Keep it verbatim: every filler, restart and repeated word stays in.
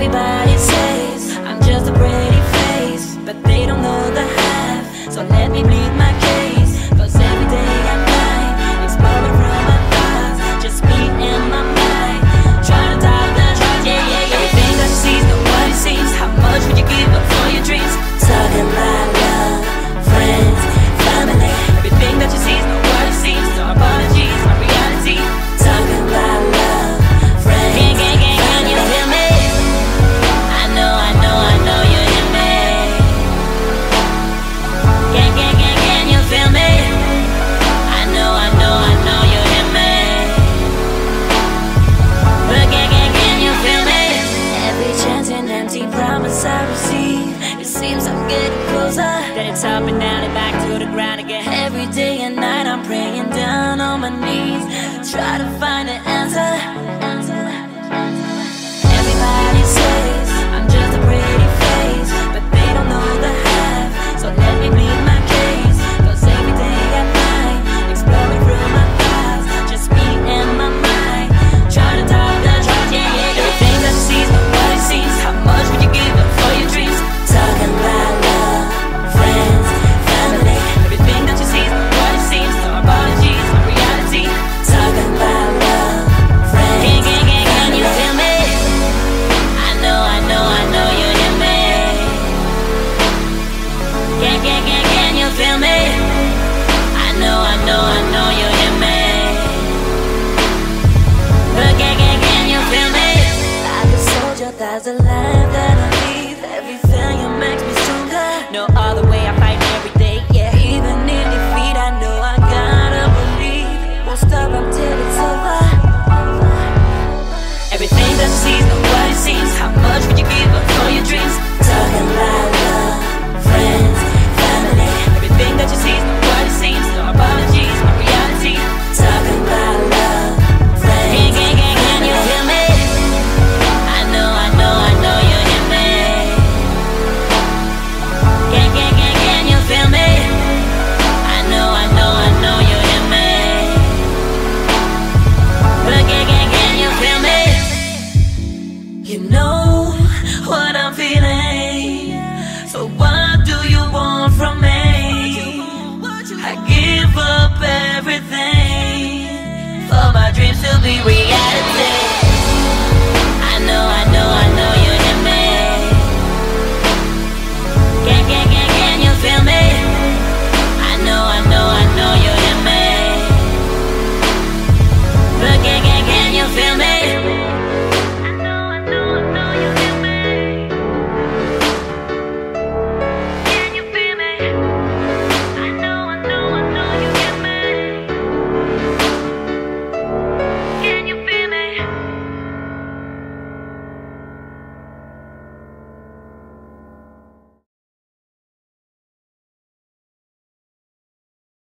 Everybody says I'm just a pretty face, but they don't know the half. So let me bleed my case, cause every day I'm blind, exploding from my thoughts, just me and my mind, trying to dive the charge. Yeah, yeah, yeah. Everything that you see is not what it seems. How much would you give up for your dreams? Talking my love, friends, family. Everything that you see is not what it seems. No apologies, my reality. Talking my love, friends, gang, gang, gang. I receive. It seems I'm getting closer, then it's up and down and back to the ground again. Every day and night I'm praying down on my knees, try to find an answer. Everybody says I'm just a pretty face, but they don't know the half. So let me bleed my case, cause every day I find exploding through my thoughts, just me and my mind, trying to talk the truth. Yeah, yeah, yeah. Everything that you see is not what it seems. How much would you give up for your dreams? Talking about love, friends, family. Everything that you see is not what it seems. No apologies, no reality. Talking about love, friends, gang, gang, gang, can you feel me? I know, I know, I know you hear me. Gang, gang, gang, can you feel me? I know, I know, I know you hear me. But gang, gang, can you feel me? Like a soldier, that's a